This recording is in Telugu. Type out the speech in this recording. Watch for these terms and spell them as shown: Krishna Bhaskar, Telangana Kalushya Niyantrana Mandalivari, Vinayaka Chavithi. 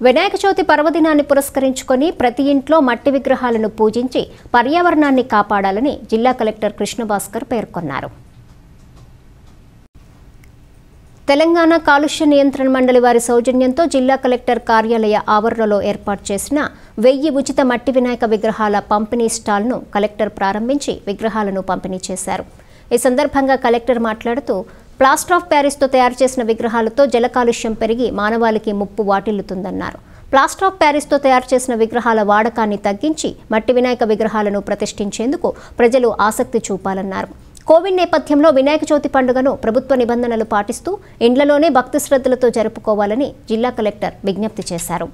Vinayaka Chavithi Parvadinanni Puraskarinchukoni, Prati Intlo Matti Vigrahalanu Poojinchi, Paryavarananni Kaapadalani, Jilla Collector Krishna Bhaskar Perkonnaru. Telangana Kalushya Niyantrana Mandalivari Saujanyamto Jilla Collector Karyalaya Avaranalo Erpatu Chesina 1000 Uchita Matti Vinayaka Vigrahala Pampini Stallnu Collector Prarambhinchi Vigrahalanu Pampini Chesaru. ఈ సందర్భంగా కలెక్టర్ మాట్లాడుతూ ప్లాస్టర్ ఆఫ్ పారిస్ తో తయారు చేసిన విగ్రహాలతో జల కాలుష్యం పెరిగి మానవాళికి ముప్పు వాటిల్లుతుందన్నారు. ప్లాస్టర్ ఆఫ్ పారిస్ తో తయారు చేసిన విగ్రహాల వాడకాన్ని తగ్గించి మట్టి వినాయక విగ్రహాలను ప్రతిష్ఠించేందుకు ప్రజలు ఆసక్తి చూపాలన్నారు. కోవిడ్ నేపథ్యంలో వినాయక చవితి పండుగను ప్రభుత్వ నిబంధనలు పాటిస్తూ ఇండ్లలోనే భక్తి శ్రద్ధలతో జరుపుకోవాలని జిల్లా కలెక్టర్ విజ్ఞప్తి చేశారు.